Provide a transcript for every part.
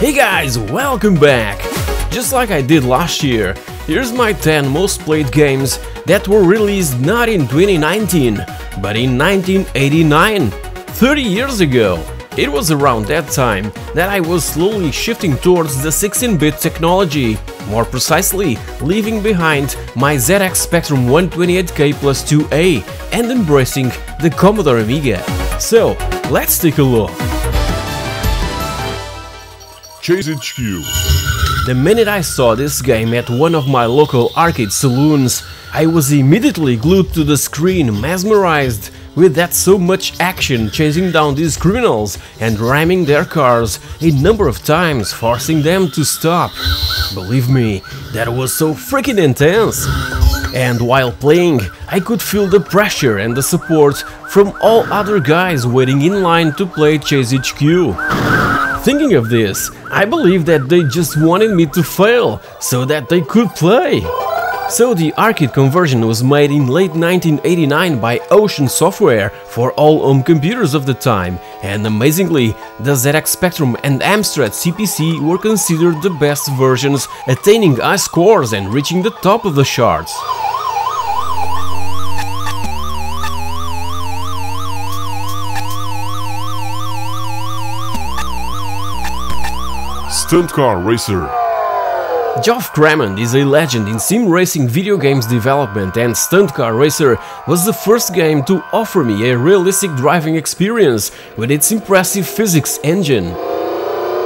Hey guys, welcome back! Just like I did last year, here's my 10 most played games that were released not in 2019, but in 1989, 30 years ago. It was around that time that I was slowly shifting towards the 16-bit technology, more precisely, leaving behind my ZX Spectrum 128K Plus 2A and embracing the Commodore Amiga. So, let's take a look. Chase HQ. The minute I saw this game at one of my local arcade saloons, I was immediately glued to the screen, mesmerized with that so much action, chasing down these criminals and ramming their cars a number of times, forcing them to stop. Believe me, that was so freaking intense! And while playing, I could feel the pressure and the support from all other guys waiting in line to play Chase HQ. Thinking of this, I believe that they just wanted me to fail, so that they could play. So the arcade conversion was made in late 1989 by Ocean Software for all home computers of the time, and amazingly, the ZX Spectrum and Amstrad CPC were considered the best versions, attaining high scores and reaching the top of the charts. Stunt Car Racer. Geoff Crammond is a legend in sim racing video games development, and Stunt Car Racer was the first game to offer me a realistic driving experience with its impressive physics engine.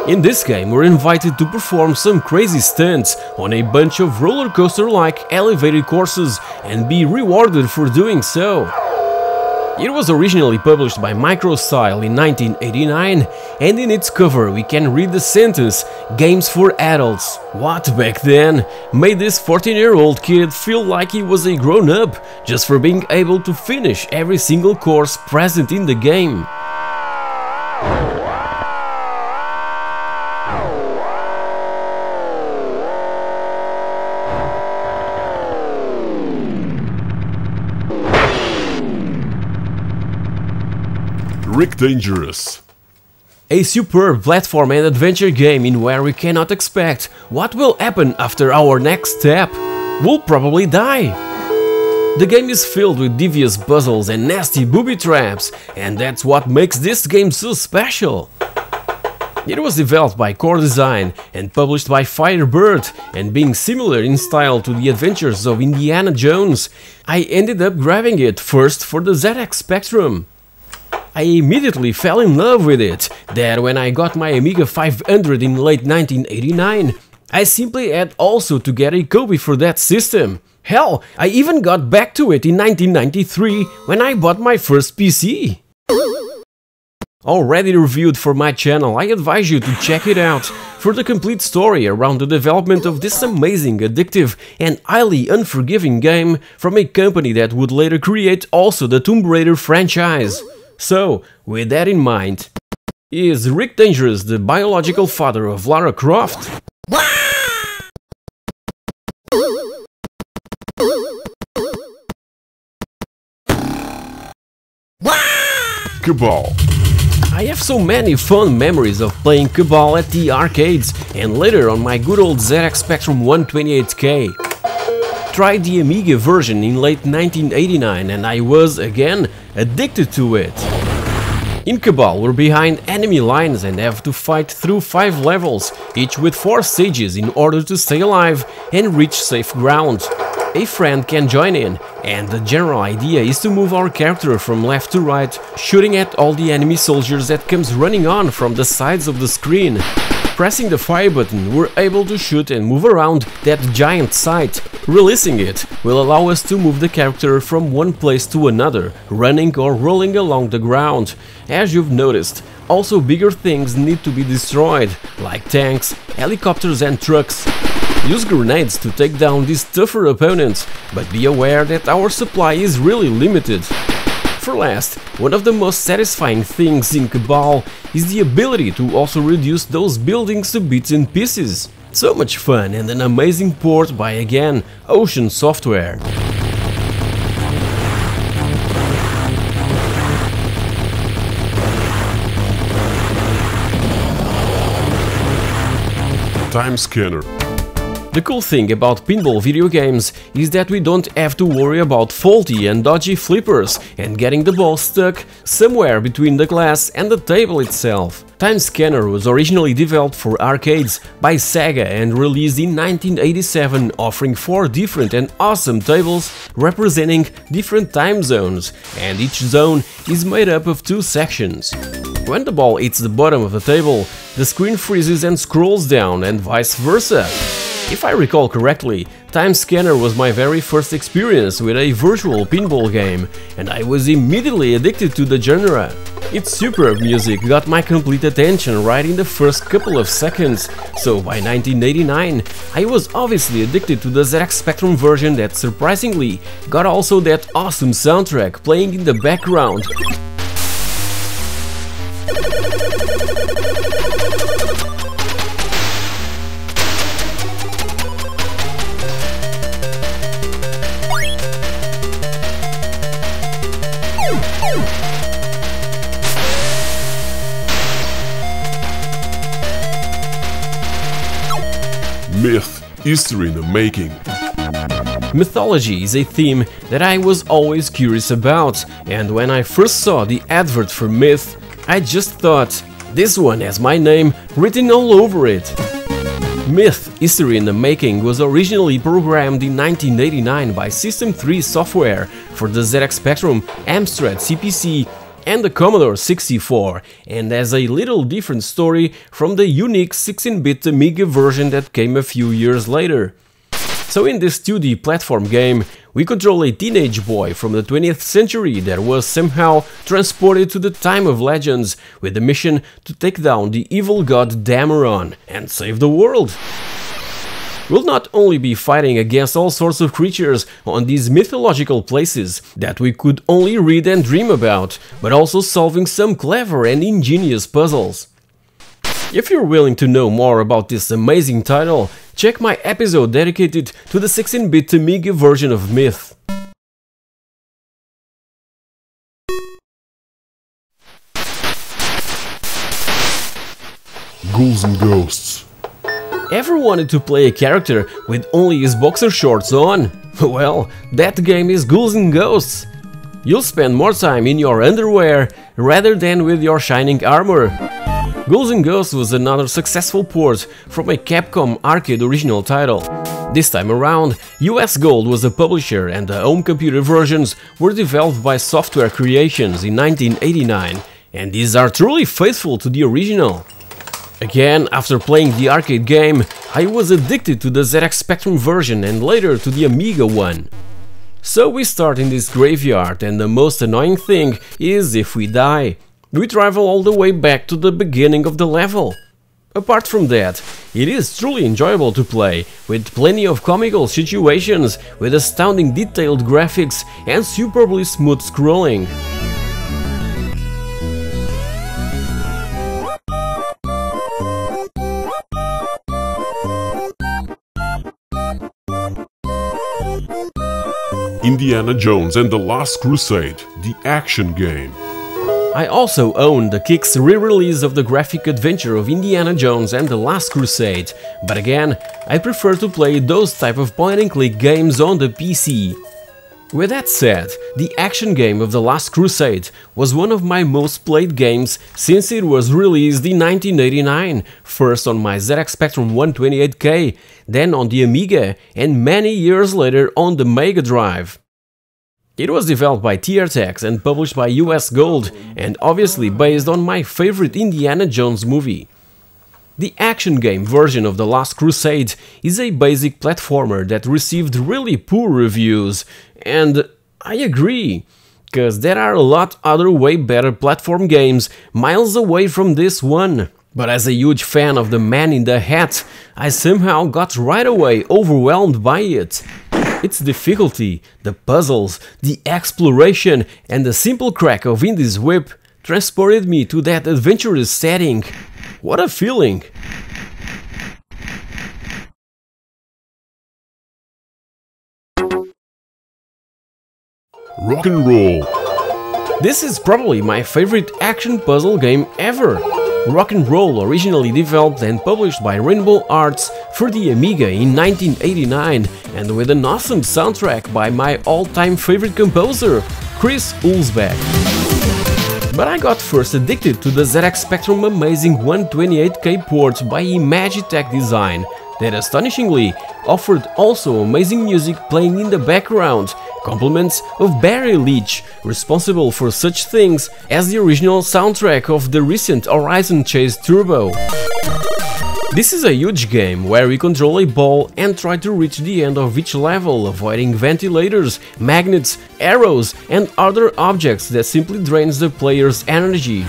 In this game, we're invited to perform some crazy stunts on a bunch of roller coaster-like elevated courses and be rewarded for doing so. It was originally published by MicroStyle in 1989, and in its cover we can read the sentence, "Games for adults." What, back then, made this 14-year-old kid feel like he was a grown-up, just for being able to finish every single course present in the game. Rick Dangerous. A superb platform and adventure game in where we cannot expect what will happen after our next step. We'll probably die. The game is filled with devious puzzles and nasty booby traps, and that's what makes this game so special. It was developed by Core Design and published by Firebird, and being similar in style to the adventures of Indiana Jones, I ended up grabbing it first for the ZX Spectrum. I immediately fell in love with it, that when I got my Amiga 500 in late 1989, I simply had also to get a copy for that system. Hell, I even got back to it in 1993 when I bought my first PC. Already reviewed for my channel, I advise you to check it out for the complete story around the development of this amazing, addictive and highly unforgiving game from a company that would later create also the Tomb Raider franchise. So, with that in mind, is Rick Dangerous the biological father of Lara Croft? Cabal. I have so many fun memories of playing Cabal at the arcades and later on my good old ZX Spectrum 128K. Tried the Amiga version in late 1989 and I was, again, addicted to it. In Cabal we're behind enemy lines and have to fight through 5 levels, each with 4 stages in order to stay alive and reach safe ground. A friend can join in, and the general idea is to move our character from left to right, shooting at all the enemy soldiers that comes running on from the sides of the screen. Pressing the fire button, we're able to shoot and move around that giant sight. Releasing it will allow us to move the character from one place to another, running or rolling along the ground. As you've noticed, also bigger things need to be destroyed, like tanks, helicopters and trucks. Use grenades to take down these tougher opponents, but be aware that our supply is really limited. For last, one of the most satisfying things in Cabal is the ability to also reduce those buildings to bits and pieces. So much fun and an amazing port by, again, Ocean Software. Time Scanner. The cool thing about pinball video games is that we don't have to worry about faulty and dodgy flippers and getting the ball stuck somewhere between the glass and the table itself. Time Scanner was originally developed for arcades by Sega and released in 1987, offering 4 different and awesome tables representing different time zones, and each zone is made up of 2 sections. When the ball hits the bottom of the table, the screen freezes and scrolls down, and vice versa. If I recall correctly, Time Scanner was my very first experience with a virtual pinball game, and I was immediately addicted to the genre. Its superb music got my complete attention right in the first couple of seconds, so by 1989 I was obviously addicted to the ZX Spectrum version that surprisingly got also that awesome soundtrack playing in the background. Myth: History in the Making. Mythology is a theme that I was always curious about, and when I first saw the advert for Myth, I just thought, this one has my name written all over it. Myth: History in the Making was originally programmed in 1989 by System 3 Software for the ZX Spectrum, Amstrad CPC, and the Commodore 64, and has a little different story from the unique 16-bit Amiga version that came a few years later. So in this 2D platform game, we control a teenage boy from the 20th century that was somehow transported to the time of legends with the mission to take down the evil god Damaron and save the world. We'll not only be fighting against all sorts of creatures on these mythological places that we could only read and dream about, but also solving some clever and ingenious puzzles. If you're willing to know more about this amazing title, check my episode dedicated to the 16-bit Amiga version of Myth. Ghouls 'n Ghosts. Ever wanted to play a character with only his boxer shorts on? Well, that game is Ghouls 'n Ghosts. You'll spend more time in your underwear rather than with your shining armor. Ghouls 'n Ghosts was another successful port from a Capcom arcade original title. This time around, US Gold was the publisher and the home computer versions were developed by Software Creations in 1989, and these are truly faithful to the original. Again, after playing the arcade game, I was addicted to the ZX Spectrum version and later to the Amiga one. So we start in this graveyard, and the most annoying thing is if we die. We travel all the way back to the beginning of the level. Apart from that, it is truly enjoyable to play, with plenty of comical situations, with astounding detailed graphics and superbly smooth scrolling. Indiana Jones and the Last Crusade, the action game. I also own the Kick's re-release of the graphic adventure of Indiana Jones and the Last Crusade, but again, I prefer to play those type of point-and-click games on the PC. With that said, the action game of The Last Crusade was one of my most played games since it was released in 1989, first on my ZX Spectrum 128K, then on the Amiga, and many years later on the Mega Drive. It was developed by Tiertex and published by US Gold, and obviously based on my favorite Indiana Jones movie. The action game version of The Last Crusade is a basic platformer that received really poor reviews, and I agree, cause there are a lot other way better platform games miles away from this one. But as a huge fan of The Man in the Hat, I somehow got right away overwhelmed by it. Its difficulty, the puzzles, the exploration and the simple crack of Indy's whip transported me to that adventurous setting. What a feeling! Rock 'n' Roll. This is probably my favorite action puzzle game ever. Rock 'n' Roll, originally developed and published by Rainbow Arts for the Amiga in 1989 and with an awesome soundtrack by my all-time favorite composer, Chris Ulsbeck. But I got first addicted to the ZX Spectrum amazing 128K port by Imagitech Design, that astonishingly offered also amazing music playing in the background, compliments of Barry Leach, responsible for such things as the original soundtrack of the recent Horizon Chase Turbo. This is a huge game where we control a ball and try to reach the end of each level, avoiding ventilators, magnets, arrows and other objects that simply drains the player's energy.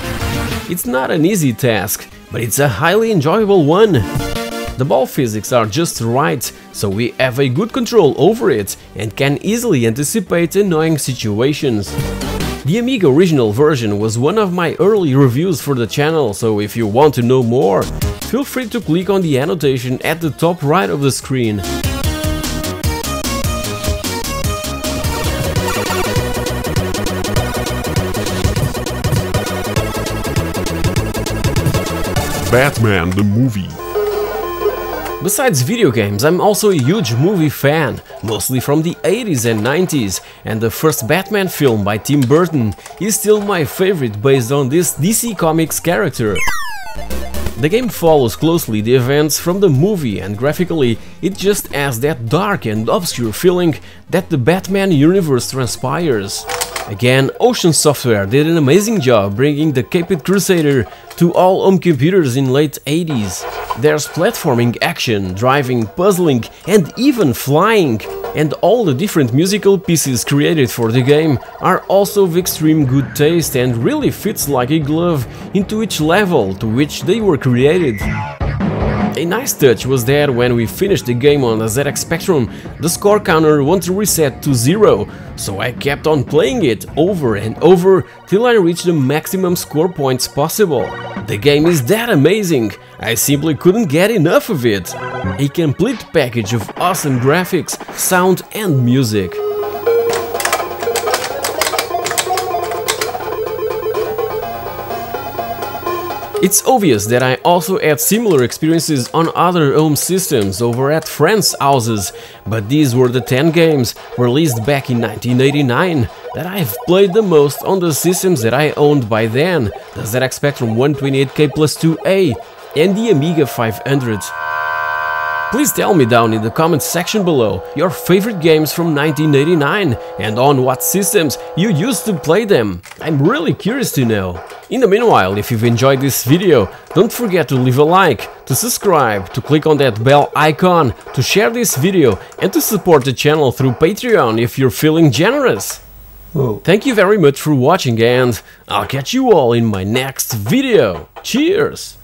It's not an easy task, but it's a highly enjoyable one. The ball physics are just right, so we have a good control over it and can easily anticipate annoying situations. The Amiga original version was one of my early reviews for the channel, so if you want to know more, feel free to click on the annotation at the top right of the screen. Batman the movie. Besides video games, I'm also a huge movie fan, mostly from the 80s and 90s, and the first Batman film by Tim Burton is still my favorite based on this DC Comics character. The game follows closely the events from the movie and graphically it just has that dark and obscure feeling that the Batman universe transpires. Again, Ocean Software did an amazing job bringing the Caped Crusader to all home computers in late 80s. There's platforming action, driving, puzzling and even flying, and all the different musical pieces created for the game are also of extreme good taste and really fits like a glove into each level to which they were created. A nice touch was that when we finished the game on the ZX Spectrum, the score counter wanted to reset to 0, so I kept on playing it over and over till I reached the maximum score points possible. The game is that amazing, I simply couldn't get enough of it. A complete package of awesome graphics, sound and music. It's obvious that I also had similar experiences on other home systems over at friends' houses, but these were the 10 games released back in 1989 that I've played the most on the systems that I owned by then, the ZX Spectrum 128K Plus 2A and the Amiga 500. Please tell me down in the comments section below your favorite games from 1989 and on what systems you used to play them. I'm really curious to know. In the meanwhile, if you've enjoyed this video, don't forget to leave a like, to subscribe, to click on that bell icon, to share this video and to support the channel through Patreon if you're feeling generous. Oh. Thank you very much for watching and I'll catch you all in my next video. Cheers!